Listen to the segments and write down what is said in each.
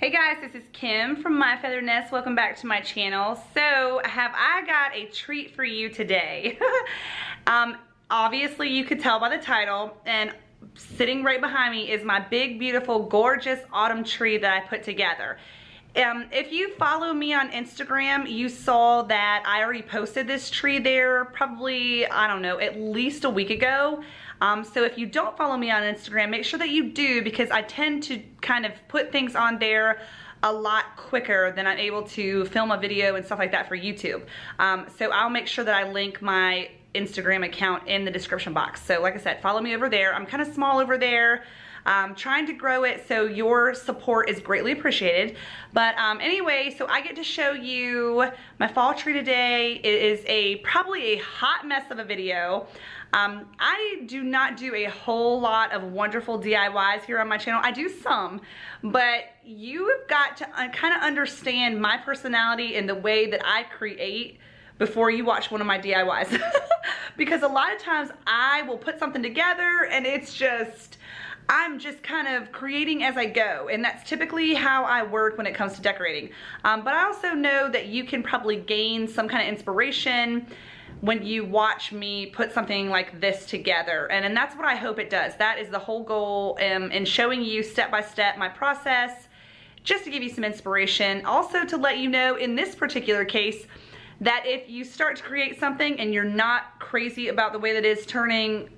Hey guys, this is Kim from My Feathered Nest. Welcome back to my channel. So, have I got a treat for you today? Obviously, you could tell by the title, and sitting right behind me is my big, beautiful, gorgeous autumn tree that I put together. If you follow me on Instagram, you saw that I already posted this tree there probably, I don't know, at least a week ago. So if you don't follow me on Instagram, make sure that you do, because I tend to kind of put things on there a lot quicker than I'm able to film a video and stuff like that for YouTube. So I'll make sure that I link my Instagram account in the description box. So like I said, follow me over there. I'm kind of small over there. I'm trying to grow it, so your support is greatly appreciated. But anyway, so I get to show you my fall tree today. It is probably a hot mess of a video. I do not do a whole lot of wonderful DIYs here on my channel. I do some, but you've got to kind of understand my personality and the way that I create before you watch one of my DIYs. Because a lot of times I will put something together and it's just, I'm just kind of creating as I go, and that's typically how I work when it comes to decorating. But I also know that you can probably gain some kind of inspiration when you watch me put something like this together, and that's what I hope it does. That is the whole goal in showing you step by step my process, just to give you some inspiration. Also to let you know in this particular case that if you start to create something and you're not crazy about the way that it is turning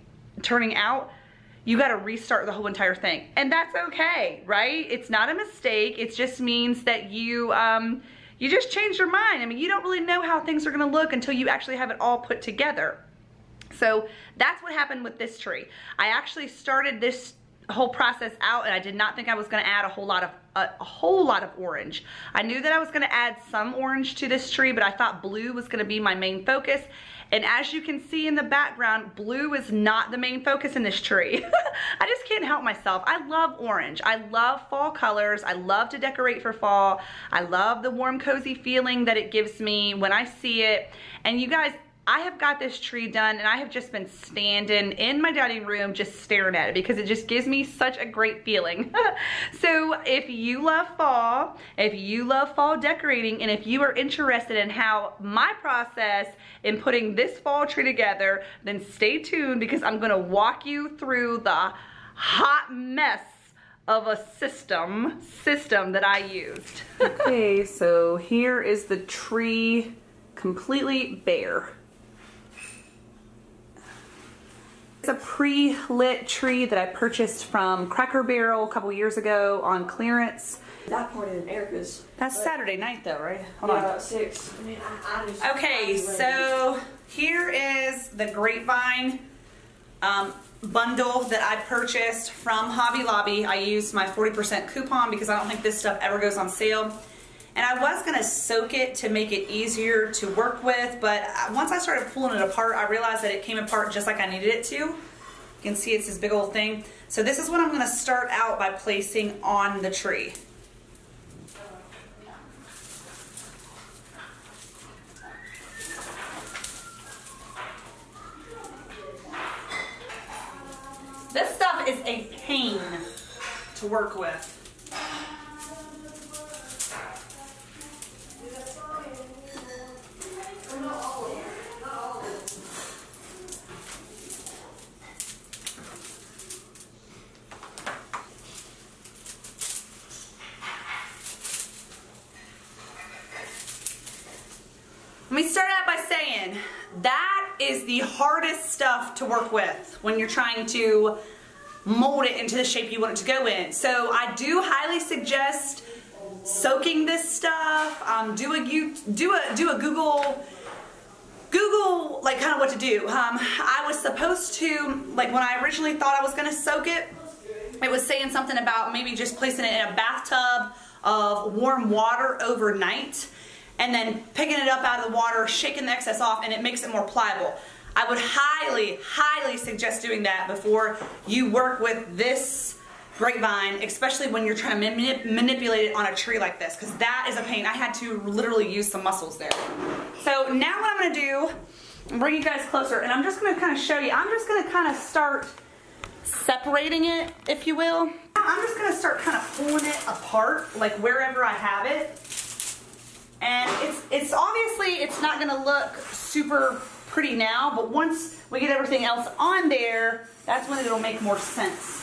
out, you got to restart the whole entire thing. And that's okay, right? It's not a mistake. It just means that you you just changed your mind. I mean, you don't really know how things are going to look until you actually have it all put together. So that's what happened with this tree. I actually started this whole process out, and I did not think I was going to add a whole lot of orange. I knew that I was going to add some orange to this tree, but I thought blue was going to be my main focus. And as you can see in the background, blue is not the main focus in this tree. I just can't help myself. I love orange. I love fall colors. I love to decorate for fall. I love the warm, cozy feeling that it gives me when I see it. And you guys, I have got this tree done, and I have just been standing in my dining room just staring at it, because it just gives me such a great feeling. So if you love fall, if you love fall decorating, and if you are interested in how my process in putting this fall tree together, then stay tuned, because I'm going to walk you through the hot mess of a system that I used. Okay, so here is the tree completely bare. It's a pre-lit tree that I purchased from Cracker Barrel a couple years ago on clearance. That part in Erica's. That's Saturday night though, right? Hold on. About 6. I mean, okay, so here is the grapevine bundle that I purchased from Hobby Lobby. I used my 40% coupon because I don't think this stuff ever goes on sale. And I was going to soak it to make it easier to work with, but once I started pulling it apart, I realized that it came apart just like I needed it to. You can see it's this big old thing. So this is what I'm going to start out by placing on the tree. This stuff is a pain to work with. Let me start out by saying that is the hardest stuff to work with when you're trying to mold it into the shape you want it to go in. So I do highly suggest soaking this stuff. Do a Google like kind of what to do. I was supposed to, like, when I originally thought I was going to soak it, it was saying something about maybe just placing it in a bathtub of warm water overnight, and then picking it up out of the water, shaking the excess off, and it makes it more pliable. I would highly, highly suggest doing that before you work with this grapevine, especially when you're trying to manipulate it on a tree like this, because that is a pain. I had to literally use some muscles there. So now what I'm gonna do, bring you guys closer, and I'm just gonna kind of show you, I'm just gonna kind of start separating it, if you will. I'm just gonna start kind of pulling it apart, like wherever I have it. And it's obviously, it's not gonna look super pretty now, but once we get everything else on there, that's when it'll make more sense.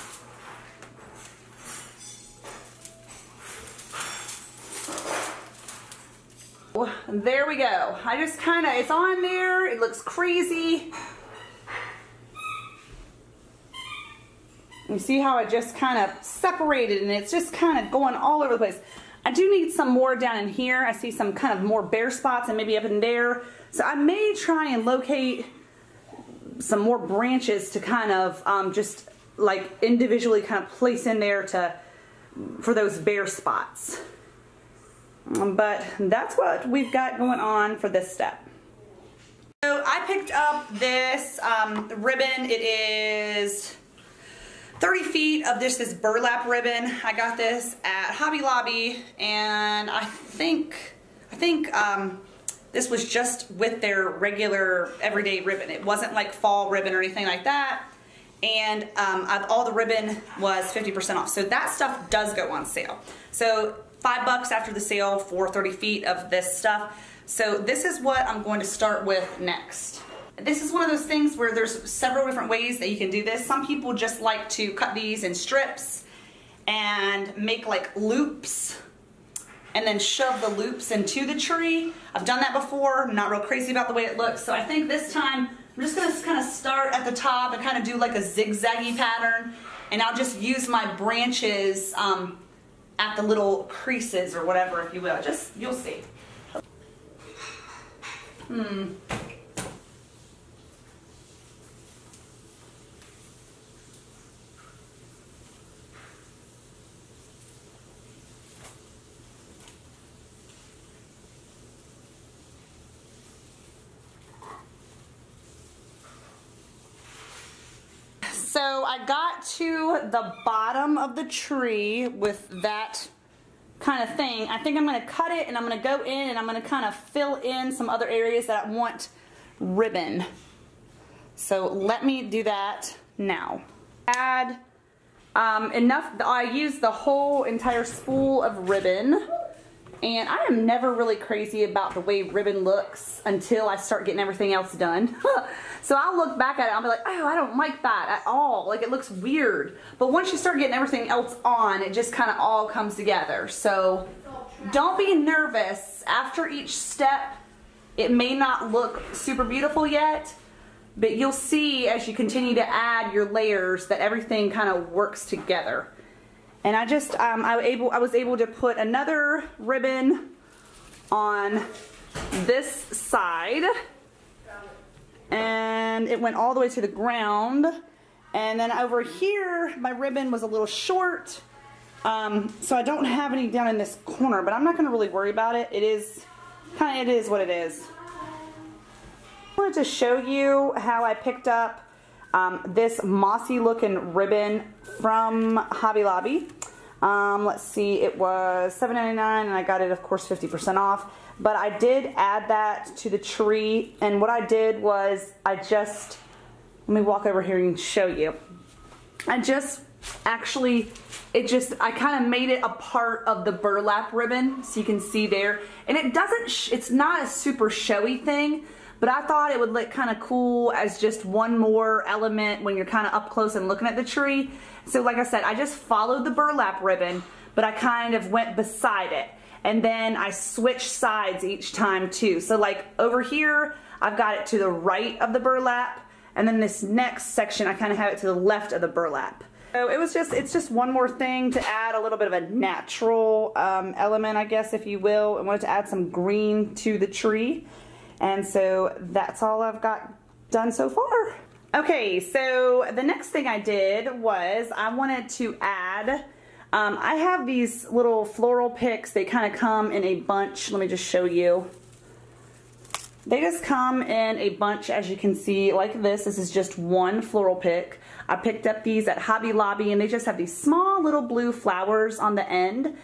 There we go. I just kind of, it's on there, it looks crazy. You see how it just kind of separated and it's just kind of going all over the place. I do need some more down in here. I see some kind of more bare spots and maybe up in there. So I may try and locate some more branches to kind of just like individually kind of place in there for those bare spots. But that's what we've got going on for this step. So I picked up this ribbon. It is 30 feet of this burlap ribbon. I got this at Hobby Lobby, and I think this was just with their regular everyday ribbon. It wasn't like fall ribbon or anything like that. And all the ribbon was 50% off. So that stuff does go on sale. So $5 after the sale for 30 feet of this stuff. So this is what I'm going to start with next. This is one of those things where there's several different ways that you can do this. Some people just like to cut these in strips and make like loops and then shove the loops into the tree. I've done that before. I'm not real crazy about the way it looks. So I think this time I'm just gonna kind of start at the top and kind of do like a zigzaggy pattern, and I'll just use my branches at the little creases or whatever, if you will. Just, you'll see. So I got to the bottom of the tree with that kind of thing. I think I'm going to cut it, and I'm going to go in and I'm going to kind of fill in some other areas that I want ribbon. So let me do that now. Add enough. I used the whole entire spool of ribbon, and I am never really crazy about the way ribbon looks until I start getting everything else done. So I'll look back at it, I'll be like, oh, I don't like that at all. Like, it looks weird. But once you start getting everything else on, it just kind of all comes together. So don't be nervous. After each step, it may not look super beautiful yet, but you'll see as you continue to add your layers that everything kind of works together. And I just, I was able to put another ribbon on this side, and it went all the way to the ground. And then over here, my ribbon was a little short, so I don't have any down in this corner, but I'm not gonna really worry about it. It is kind of, it is what it is. I wanted to show you how I picked up this mossy looking ribbon from Hobby Lobby. Let's see, it was $7.99, and I got it, of course, 50% off. But I did add that to the tree, and what I did was I just, let me walk over here and show you. I just actually, it just, I kind of made it a part of the burlap ribbon, so you can see there. And it doesn't, it's not a super showy thing, but I thought it would look kind of cool as just one more element when you're kind of up close and looking at the tree. So like I said, I just followed the burlap ribbon, but I kind of went beside it. And then I switched sides each time too. So like over here, I've got it to the right of the burlap. And then this next section, I kind of have it to the left of the burlap. So it was just, it's just one more thing to add a little bit of a natural element, I guess, if you will. I wanted to add some green to the tree. And so that's all I've got done so far. Okay, so the next thing I did was I wanted to add, I have these little floral picks. They kind of come in a bunch. Let me just show you. They just come in a bunch, as you can see, like this. This is just one floral pick. I picked up these at Hobby Lobby, and they just have these small little blue flowers on the end.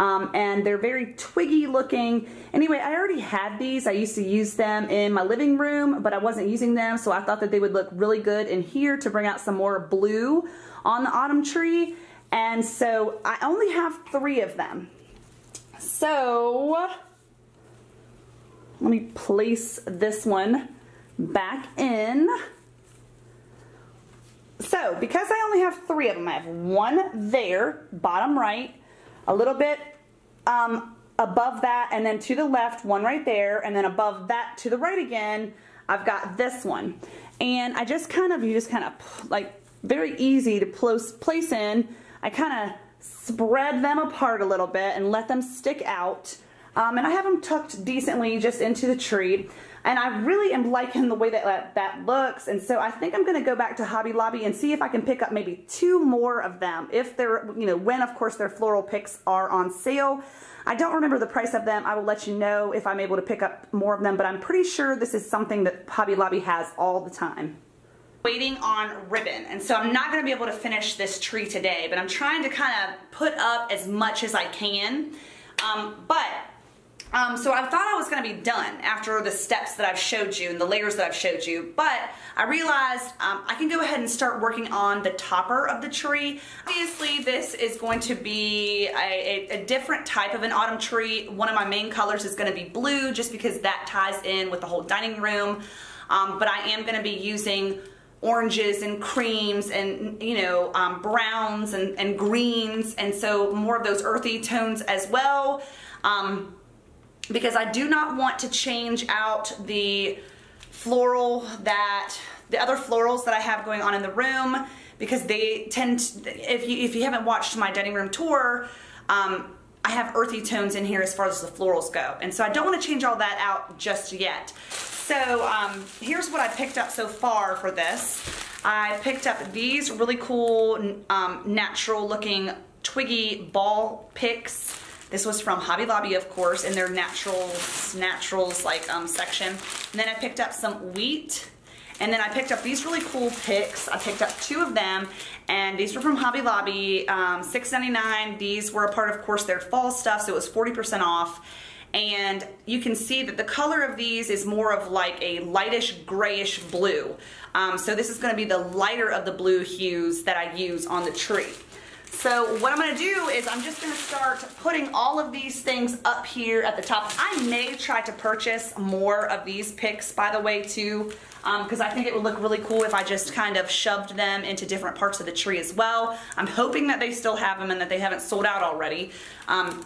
And they're very twiggy looking. Anyway, I already had these. I used to use them in my living room, but I wasn't using them, so I thought that they would look really good in here to bring out some more blue on the autumn tree. And so I only have 3 of them. So let me place this one back in. So because I only have 3 of them, I have one there, bottom right, a little bit above that, and then to the left, one right there, and then above that to the right again, I've got this one. And I just kind of, you just kind of, like, very easy to place in. I kind of spread them apart a little bit and let them stick out. And I have them tucked decently just into the tree. And I really am liking the way that that looks. And so I think I'm going to go back to Hobby Lobby and see if I can pick up maybe 2 more of them. If they're, you know, when of course their floral picks are on sale. I don't remember the price of them. I will let you know if I'm able to pick up more of them. But I'm pretty sure this is something that Hobby Lobby has all the time. Waiting on ribbon, and so I'm not going to be able to finish this tree today, but I'm trying to kind of put up as much as I can. So I thought I was going to be done after the steps that I've showed you and the layers that I've showed you, but I realized I can go ahead and start working on the topper of the tree. Obviously, this is going to be a different type of an autumn tree. One of my main colors is going to be blue, just because that ties in with the whole dining room, but I am going to be using oranges and creams and, you know, browns and greens, and so more of those earthy tones as well, because I do not want to change out the floral the other florals that I have going on in the room, because they tend to, if you haven't watched my dining room tour, I have earthy tones in here as far as the florals go, and so I don't want to change all that out just yet. So here's what I picked up so far for this. I picked up these really cool natural looking twiggy ball picks. This was from Hobby Lobby, of course, in their naturals like section. And then I picked up some wheat, and then I picked up these really cool picks. I picked up 2 of them, and these were from Hobby Lobby, $6.99. These were a part of course their fall stuff, so it was 40% off. And you can see that the color of these is more of like a lightish grayish blue. So this is going to be the lighter of the blue hues that I use on the tree. So what I'm going to do is I'm just going to start putting all of these things up here at the top. I may try to purchase more of these picks, by the way, too, because I think it would look really cool if I just kind of shoved them into different parts of the tree as well. I'm hoping that they still have them and that they haven't sold out already,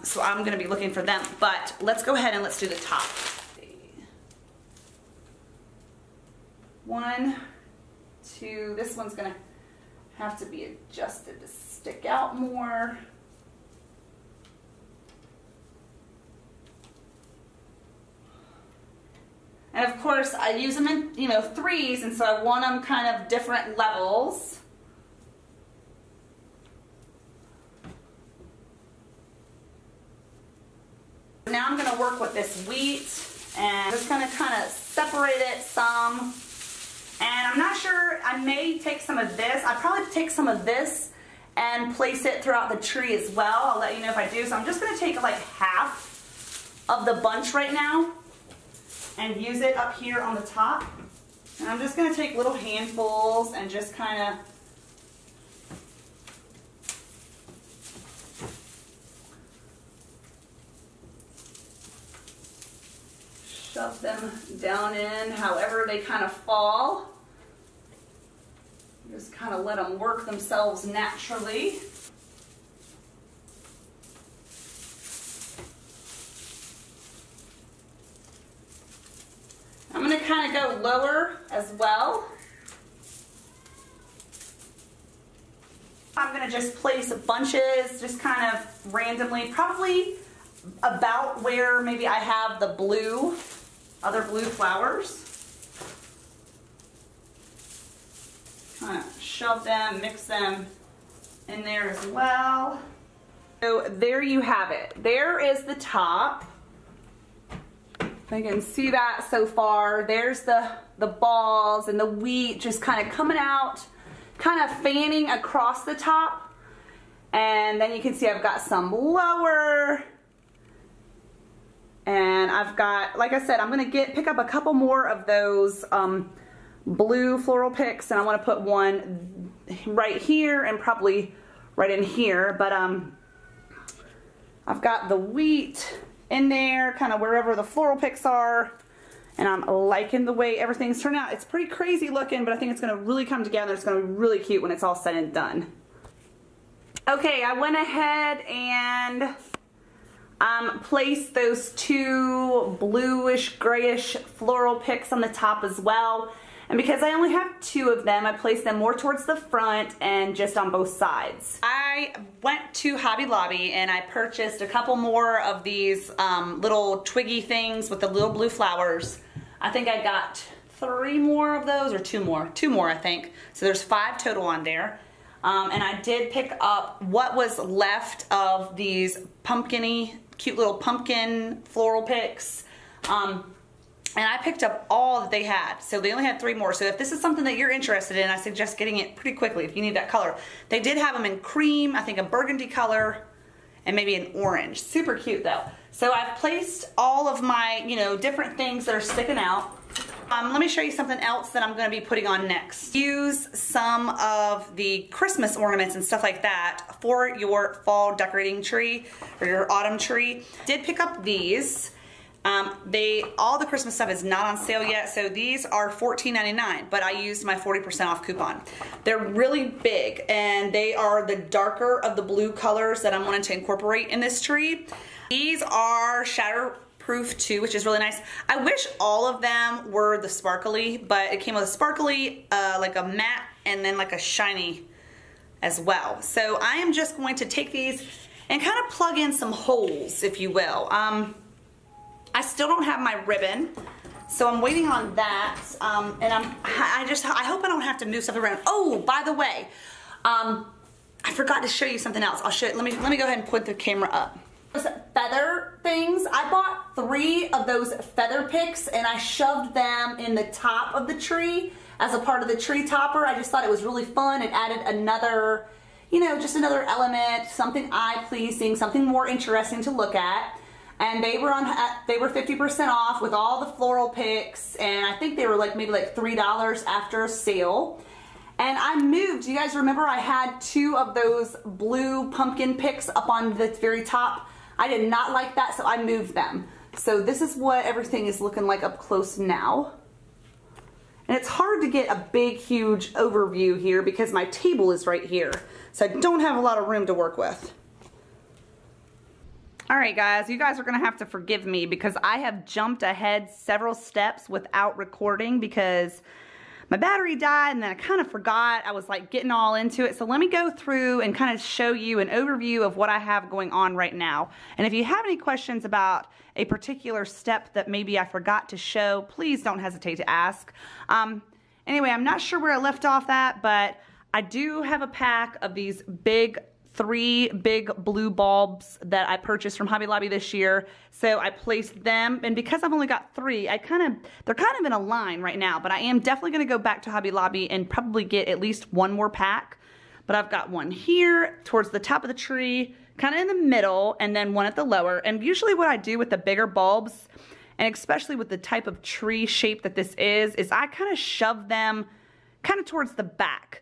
so I'm going to be looking for them. But let's go ahead and let's do the top. 1, 2, this one's going to have to be adjusted to stick out more. And of course I use them in, you know, 3s, and so I want them kind of different levels. Now I'm going to work with this wheat, and I'm just going to kind of separate it some. And I'm not sure, I may take some of this. I'll probably take some of this and place it throughout the tree as well. I'll let you know if I do. So I'm just going to take like half of the bunch right now and use it up here on the top. And I'm just going to take little handfuls and just kind of shove them down in however they kind of fall. Just kind of let them work themselves naturally. I'm going to kind of go lower as well. I'm going to just place bunches, just kind of randomly, probably about where maybe I have the blue, other blue flowers. Kind of shove them, mix them in there as well. So there you have it. There is the top. You can see that so far. There's the balls and the wheat just kind of coming out, kind of fanning across the top. And then you can see I've got some lower. And I've got, like I said, I'm going to pick up a couple more of those blue floral picks, and I want to put one right here and probably right in here. But I've got the wheat in there, kind of wherever the floral picks are. And I'm liking the way everything's turned out. It's pretty crazy looking, but I think it's going to really come together. It's going to be really cute when it's all said and done. Okay, I went ahead and placed those two bluish, grayish floral picks on the top as well. And because I only have two of them, I placed them more towards the front and just on both sides. I went to Hobby Lobby and I purchased a couple more of these little twiggy things with the little blue flowers. I think I got three more of those, or two more. Two more, I think. So there's five total on there. And I did pick up what was left of these pumpkin-y, cute little pumpkin floral picks. And I picked up all that they had. So they only had three more. So if this is something that you're interested in, I suggest getting it pretty quickly if you need that color. They did have them in cream, I think a burgundy color, and maybe an orange. Super cute though. So I've placed all of my, you know, different things that are sticking out. Let me show you something else that I'm going to be putting on next. Use some of the Christmas ornaments and stuff like that for your fall decorating tree or your autumn tree. Did pick up these. All the Christmas stuff is not on sale yet, so these are $14.99, but I used my 40% off coupon. They're really big, and they are the darker of the blue colors that I'm wanting to incorporate in this tree. These are shatterproof too, which is really nice. I wish all of them were the sparkly, but it came with a sparkly, like a matte, and then like a shiny as well. So I am just going to take these and kind of plug in some holes, if you will. I still don't have my ribbon, so I'm waiting on that, and I hope I don't have to move stuff around. Oh, by the way, I forgot to show you something else. I'll show you. Let me go ahead and put the camera up. Those feather things, I bought three of those feather picks, and I shoved them in the top of the tree as a part of the tree topper. I just thought it was really fun. It added another, you know, just another element, something eye-pleasing, something more interesting to look at. And they were 50% off with all the floral picks, and I think they were like maybe like $3 after a sale. And I moved, you guys remember I had two of those blue pumpkin picks up on the very top. I did not like that, so I moved them. So this is what everything is looking like up close now. And it's hard to get a big, huge overview here because my table is right here. So I don't have a lot of room to work with. Alright guys, you guys are going to have to forgive me because I have jumped ahead several steps without recording because my battery died and then I kind of forgot. I was like getting all into it. So let me go through and kind of show you an overview of what I have going on right now. And if you have any questions about a particular step that maybe I forgot to show, please don't hesitate to ask. Anyway, I'm not sure where I left off at, but I do have a pack of these three big blue bulbs that I purchased from Hobby Lobby this year. So I placed them, and because I've only got three, they're kind of in a line right now, but I am definitely going to go back to Hobby Lobby and probably get at least one more pack. But I've got one here towards the top of the tree, kind of in the middle, and then one at the lower. And usually what I do with the bigger bulbs, and especially with the type of tree shape that this is I kind of shove them kind of towards the back.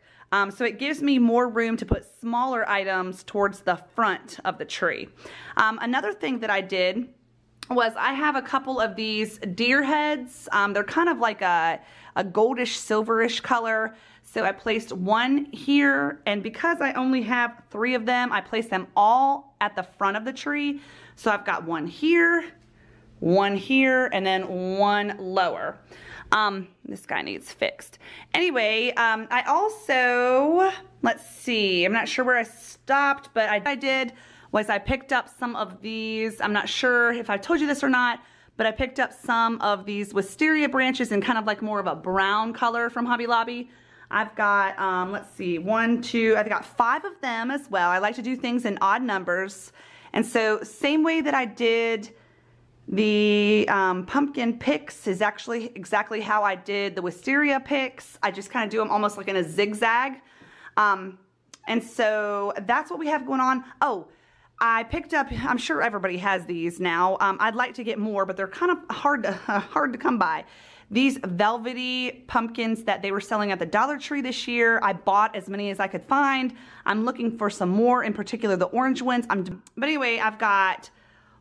So it gives me more room to put smaller items towards the front of the tree. Another thing that I did was I have a couple of these deer heads. They're kind of like a goldish, silverish color. So I placed one here, and because I only have three of them, I placed them all at the front of the tree. So I've got one here, and then one lower. This guy needs fixed. Anyway, I also, let's see, I'm not sure where I stopped, but I did was I picked up some of these. I'm not sure if I told you this or not, but I picked up some of these wisteria branches in kind of like more of a brown color from Hobby Lobby. I've got, let's see, one, two, I've got five of them as well. I like to do things in odd numbers. And so same way that I did the pumpkin picks is actually exactly how I did the wisteria picks. I just kind of do them almost like in a zigzag. And so that's what we have going on. Oh, I picked up, I'm sure everybody has these now. I'd like to get more, but they're kind of hard to come by. These velvety pumpkins that they were selling at the Dollar Tree this year. I bought as many as I could find. I'm looking for some more, in particular the orange ones. But anyway, I've got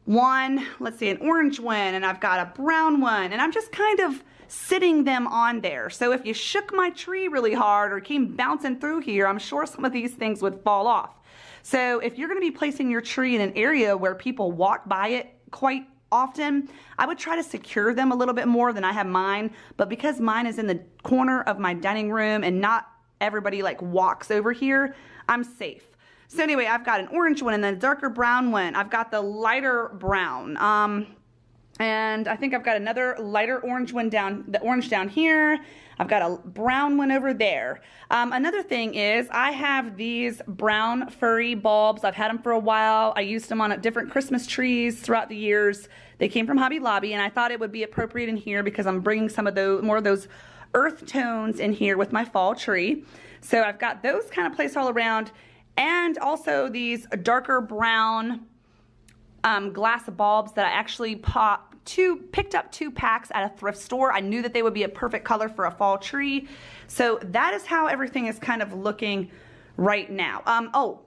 one, let's see, an orange one, and I've got a brown one, and I'm just kind of sitting them on there. So if you shook my tree really hard or came bouncing through here, I'm sure some of these things would fall off. So if you're gonna be placing your tree in an area where people walk by it quite often, I would try to secure them a little bit more than I have mine, but because mine is in the corner of my dining room and not everybody like walks over here, I'm safe. So anyway, I've got an orange one and then a darker brown one. I've got the lighter brown, and I think I've got another lighter orange one down, the orange down here. I've got a brown one over there. Another thing is I have these brown furry bulbs. I've had them for a while. I used them on different Christmas trees throughout the years. They came from Hobby Lobby, and I thought it would be appropriate in here because I'm bringing some of those, more of those earth tones in here with my fall tree. So I've got those kind of placed all around, and also these darker brown glass bulbs that I actually picked up 2 packs at a thrift store. I knew that they would be a perfect color for a fall tree. So that is how everything is kind of looking right now. Oh,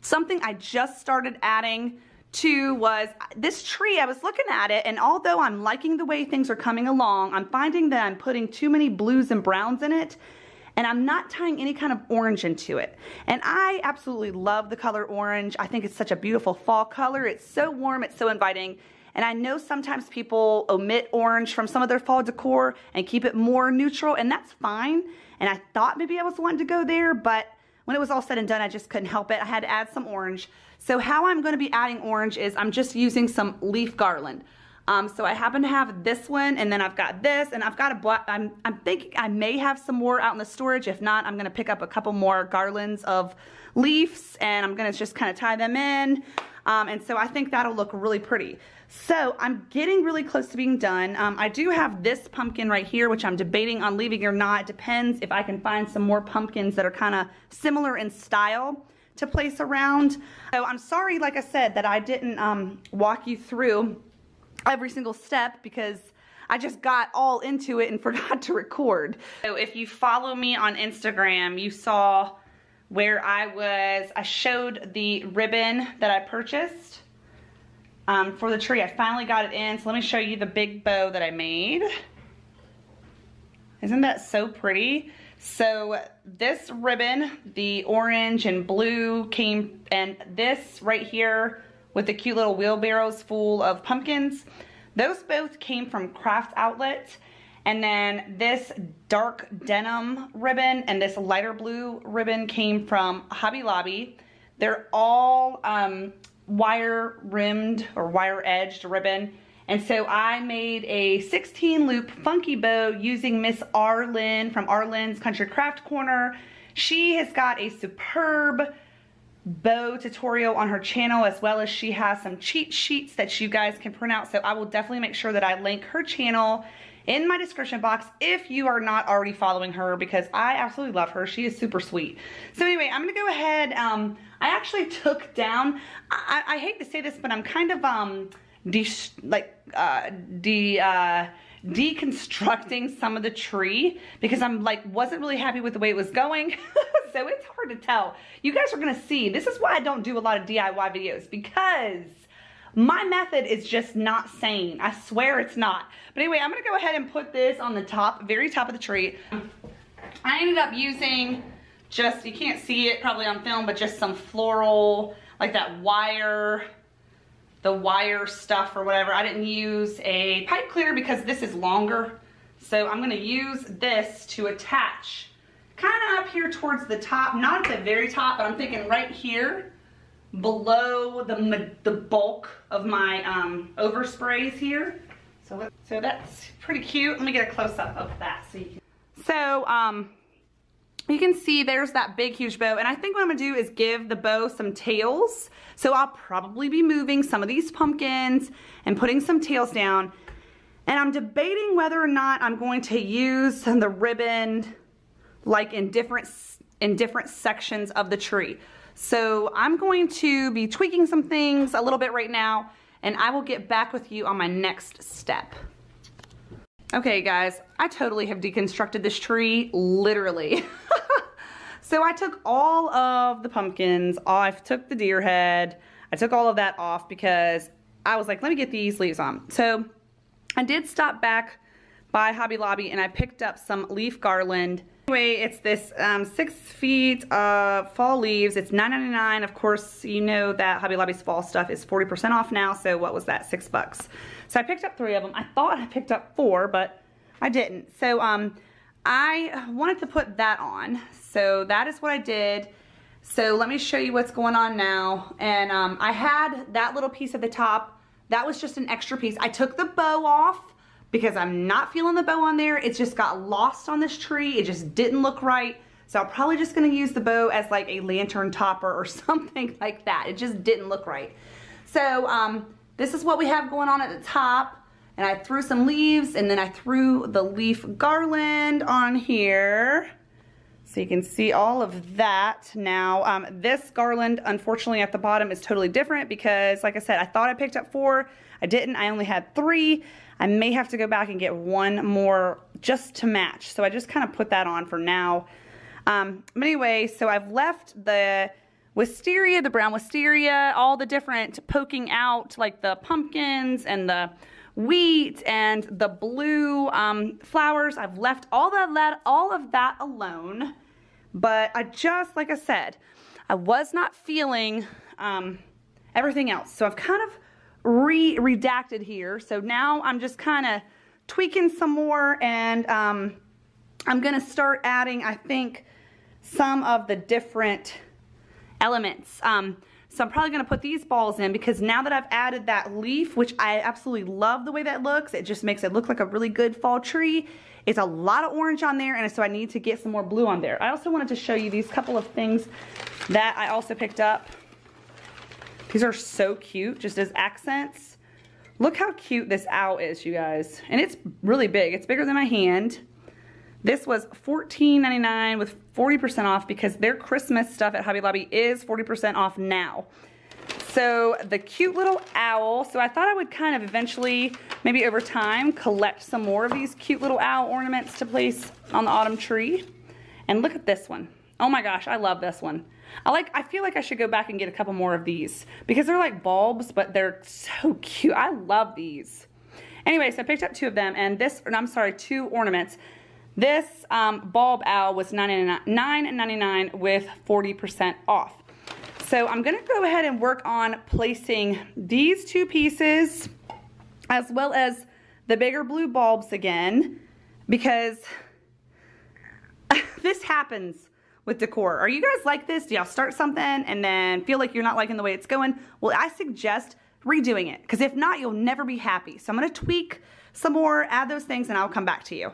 something I just started adding to was this tree. I was looking at it, and although I'm liking the way things are coming along, I'm finding that I'm putting too many blues and browns in it, and I'm not tying any kind of orange into it. And I absolutely love the color orange. I think it's such a beautiful fall color. It's so warm, it's so inviting. And I know sometimes people omit orange from some of their fall decor and keep it more neutral, and that's fine. And I thought maybe I was wanting to go there, but when it was all said and done, I just couldn't help it. I had to add some orange. So how I'm gonna be adding orange is I'm just using some leaf garland. So I happen to have this one, and then I've got this, and I've got a black, I'm thinking I may have some more out in the storage. If not, I'm gonna pick up a couple more garlands of leaves, and I'm gonna just kind of tie them in. And so I think that'll look really pretty. So I'm getting really close to being done. I do have this pumpkin right here, which I'm debating on leaving or not. It depends if I can find some more pumpkins that are kind of similar in style to place around. So I'm sorry, like I said, that I didn't walk you through every single step because I just got all into it and forgot to record. So if you follow me on Instagram, you saw where I showed the ribbon that I purchased for the tree. I finally got it in, so let me show you the big bow that I made. Isn't that so pretty? So this ribbon, the orange and blue came, and this right here with the cute little wheelbarrows full of pumpkins. Those both came from Craft Outlet. And then this dark denim ribbon and this lighter blue ribbon came from Hobby Lobby. They're all wire rimmed or wire edged ribbon. And so I made a 16 loop funky bow using Miss Arlene from Arlene's Country Craft Corner. She has got a superb bow tutorial on her channel, as well as she has some cheat sheets that you guys can print out. So I will definitely make sure that I link her channel in my description box if you are not already following her, because I absolutely love her. She is super sweet. So anyway, I'm gonna go ahead. I actually took down, I hate to say this, but I'm kind of deconstructing some of the tree because I'm like wasn't really happy with the way it was going. So it's hard to tell. You guys are gonna see. This is why I don't do a lot of DIY videos, because my method is just not sane. I swear it's not. But anyway, I'm gonna go ahead and put this on the top, very top of the tree. I ended up using just, you can't see it probably on film, but just some floral, like that wire, the wire stuff or whatever. I didn't use a pipe cleaner because this is longer. So I'm gonna use this to attach kind of up here towards the top, not at the very top, but I'm thinking right here, below the bulk of my oversprays here. So that's pretty cute. Let me get a close-up of that so you can. So you can see there's that big huge bow, and I think what I'm gonna do is give the bow some tails. So I'll probably be moving some of these pumpkins and putting some tails down, and I'm debating whether or not I'm going to use the ribbon like in different sections of the tree. So I'm going to be tweaking some things a little bit right now, and I will get back with you on my next step. Okay guys, I totally have deconstructed this tree, literally. So I took all of the pumpkins, I took the deer head, I took all of that off because I was like, let me get these leaves on. So I did stop back by Hobby Lobby and I picked up some leaf garland. Anyway, it's this 6 feet of fall leaves. It's $9.99. Of course, you know that Hobby Lobby's fall stuff is 40% off now. So what was that? $6. So I picked up 3 of them. I thought I picked up 4, but I didn't. So I wanted to put that on. So that is what I did. So let me show you what's going on now. And I had that little piece at the top. That was just an extra piece. I took the bow off because I'm not feeling the bow on there. It just got lost on this tree. It just didn't look right. So I'm probably just gonna use the bow as like a lantern topper or something like that. It just didn't look right. So this is what we have going on at the top. And I threw some leaves and then I threw the leaf garland on here. So you can see all of that now. This garland, unfortunately, at the bottom is totally different because, like I said, I thought I picked up 4. I didn't. I only had 3. I may have to go back and get 1 more just to match. So I just kind of put that on for now. But anyway, so I've left the wisteria, the brown wisteria, all the different poking out, like the pumpkins and the wheat and the blue flowers. I've left all of that alone, but I just, like I said, I was not feeling everything else. So I've kind of redacted here. So now I'm just kind of tweaking some more, and I'm gonna start adding, I think, some of the different elements. So I'm probably going to put these balls in because now that I've added that leaf, which I absolutely love the way that looks, it just makes it look like a really good fall tree. It's a lot of orange on there, and so I need to get some more blue on there. I also wanted to show you these couple of things that I also picked up. These are so cute, just as accents. Look how cute this owl is, you guys. And it's really big. It's bigger than my hand. This was $14.99 with 40% off because their Christmas stuff at Hobby Lobby is 40% off now. So the cute little owl. So I thought I would kind of eventually, maybe over time, collect some more of these cute little owl ornaments to place on the autumn tree. And look at this one. Oh my gosh, I love this one. I feel like I should go back and get a couple more of these because they're like bulbs, but they're so cute. I love these. Anyway, so I picked up 2 of them, and I'm sorry, 2 ornaments. This bulb owl was $9.99 with 40% off. So I'm gonna go ahead and work on placing these 2 pieces as well as the bigger blue bulbs again, because this happens with decor. Are you guys like this? Do y'all start something and then feel like you're not liking the way it's going? Well, I suggest redoing it, because if not, you'll never be happy. So I'm gonna tweak some more, add those things, and I'll come back to you.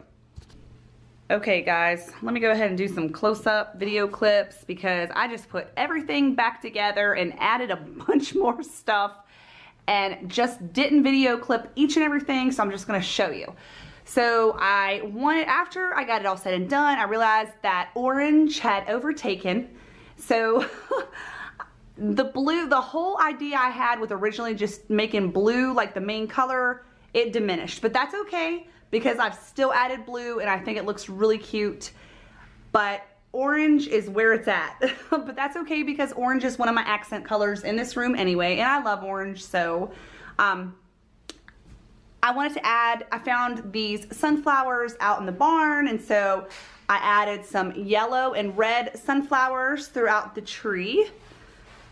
Okay guys, let me go ahead and do some close-up video clips because I just put everything back together and added a bunch more stuff and just didn't video clip each and everything, so I'm just gonna show you. So after I got it all said and done, I realized that orange had overtaken. So the whole idea I had with originally just making blue like the main color, it diminished, but that's okay, because I've still added blue and I think it looks really cute, but orange is where it's at. But that's okay, because orange is one of my accent colors in this room anyway, and I love orange. So I wanted to add, I found these sunflowers out in the barn, and so I added some yellow and red sunflowers throughout the tree.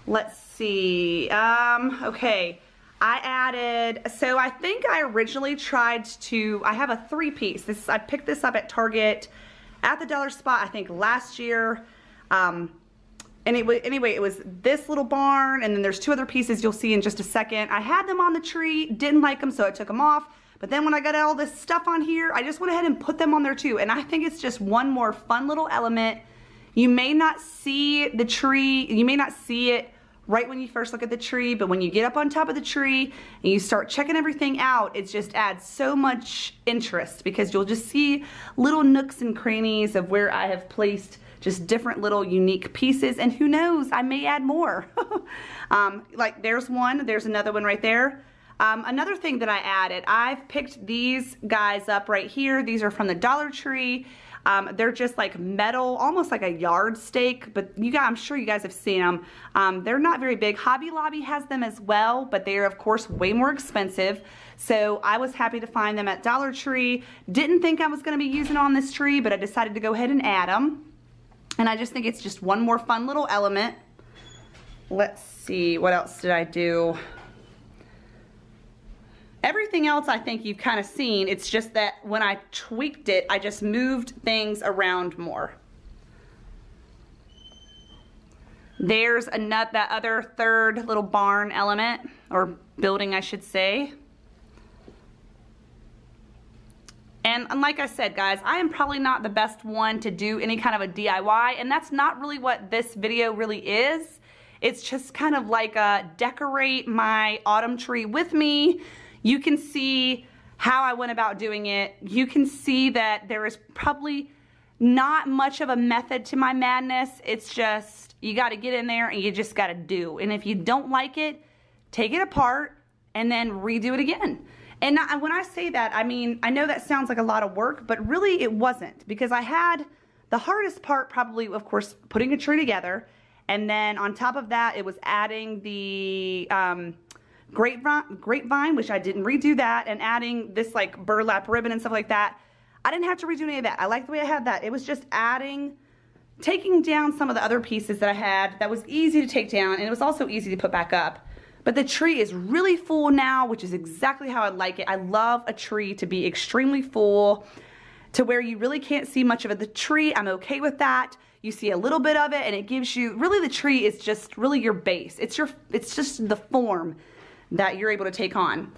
Let's see, okay. So I think I originally tried to, I have a 3-piece. I picked this up at Target, at the Dollar Spot, I think last year. Anyway, it was this little barn, and then there's 2 other pieces you'll see in just a second. I had them on the tree, didn't like them, so I took them off. But then when I got all this stuff on here, I just went ahead and put them on there too. And I think it's just one more fun little element. You may not see the tree, you may not see it right when you first look at the tree, but when you get up on top of the tree and you start checking everything out, it just adds so much interest, because you'll just see little nooks and crannies of where I have placed just different little unique pieces, and who knows, I may add more. Like there's one, there's another one right there. Another thing that I added, I've picked these guys up right here. These are from the Dollar Tree. They're just like metal, almost like a yard stake, but you guys, I'm sure you guys have seen them. They're not very big. Hobby Lobby has them as well, but they are, of course, way more expensive. So I was happy to find them at Dollar Tree. Didn't think I was going to be using on this tree, but I decided to go ahead and add them. And I just think it's just one more fun little element. Let's see, what else did I do? Everything else I think you've kind of seen. It's just that when I tweaked it, I just moved things around more. There's that other third little barn element, or building I should say. And like I said, guys, I am probably not the best one to do any kind of a DIY, and that's not really what this video really is. It's just kind of like a decorate my autumn tree with me. You can see how I went about doing it. You can see that there is probably not much of a method to my madness. It's just, you gotta get in there and you just gotta do. And if you don't like it, take it apart and then redo it again. And when I say that, I mean, I know that sounds like a lot of work, but really it wasn't, because I had the hardest part probably, of course, putting a tree together. And then on top of that, it was adding the, grapevine, which I didn't redo that, and adding this like burlap ribbon and stuff like that. I didn't have to redo any of that. I like the way I had that. It was just adding, taking down some of the other pieces that I had that was easy to take down, and it was also easy to put back up. But the tree is really full now, which is exactly how I like it. I love a tree to be extremely full to where you really can't see much of the tree. I'm okay with that. You see a little bit of it, and it gives you, really the tree is just really your base. It's just the form that you're able to take on.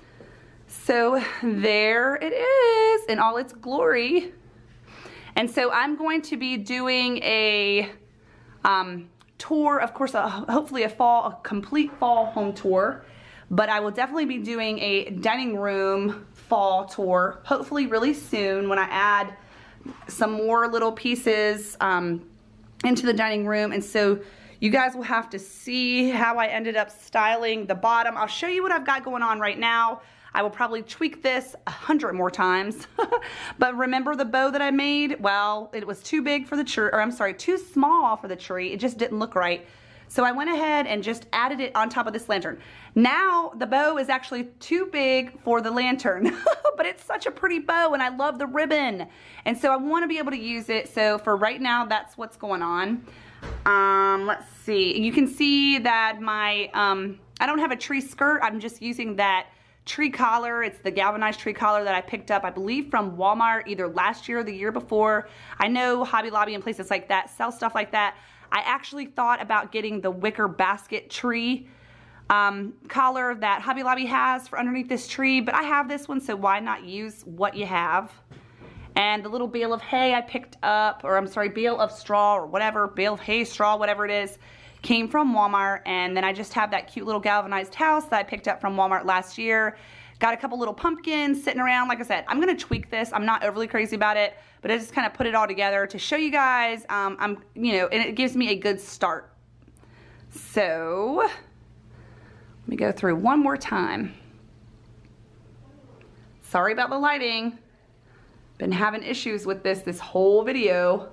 So there it is in all its glory. And so I'm going to be doing a tour, of course, hopefully a complete fall home tour, but I will definitely be doing a dining room fall tour, hopefully really soon when I add some more little pieces into the dining room. And so you guys will have to see how I ended up styling the bottom. I'll show you what I've got going on right now. I will probably tweak this 100 more times. But remember the bow that I made? Well, it was too big for the tree, or I'm sorry, too small for the tree. It just didn't look right. So I went ahead and just added it on top of this lantern. Now the bow is actually too big for the lantern, but it's such a pretty bow and I love the ribbon. And so I want to be able to use it. So for right now, that's what's going on. Let's see, you can see that my, I don't have a tree skirt. I'm just using that tree collar. It's the galvanized tree collar that I picked up, I believe, from Walmart either last year or the year before. I know Hobby Lobby and places like that sell stuff like that. I actually thought about getting the wicker basket tree, collar that Hobby Lobby has for underneath this tree, but I have this one, so why not use what you have? And the little bale of hay I picked up, or I'm sorry, bale of straw or whatever, bale of hay, straw, whatever it is, came from Walmart. And then I just have that cute little galvanized house that I picked up from Walmart last year. Got a couple little pumpkins sitting around. Like I said, I'm gonna tweak this. I'm not overly crazy about it, but I just kind of put it all together to show you guys. And it gives me a good start. So let me go through one more time. Sorry about the lighting. Been having issues with this whole video.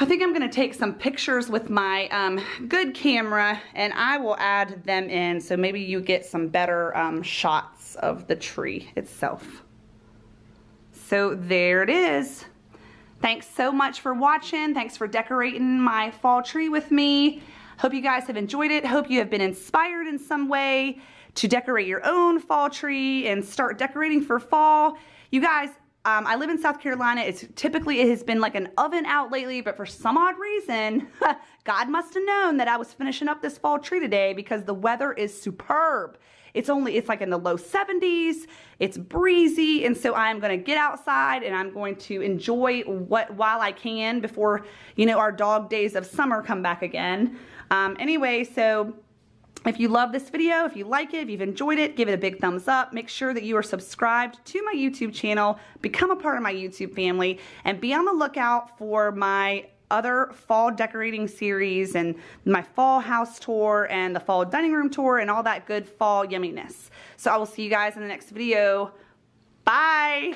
I think I'm gonna take some pictures with my good camera and I will add them in, so maybe you get some better shots of the tree itself. So there it is. Thanks so much for watching. Thanks for decorating my fall tree with me. Hope you guys have enjoyed it. Hope you have been inspired in some way to decorate your own fall tree and start decorating for fall. You guys, I live in South Carolina. It has been like an oven out lately, but for some odd reason, God must have known that I was finishing up this fall tree today, because the weather is superb. It's like in the low 70s, it's breezy, and so I'm gonna get outside and I'm going to enjoy while I can before, you know, our dog days of summer come back again. Anyway, so If you love this video, if you like it, if you've enjoyed it, give it a big thumbs up. Make sure that you are subscribed to my YouTube channel, become a part of my YouTube family, and be on the lookout for my other fall decorating series and my fall house tour and the fall dining room tour and all that good fall yumminess. So I will see you guys in the next video. Bye!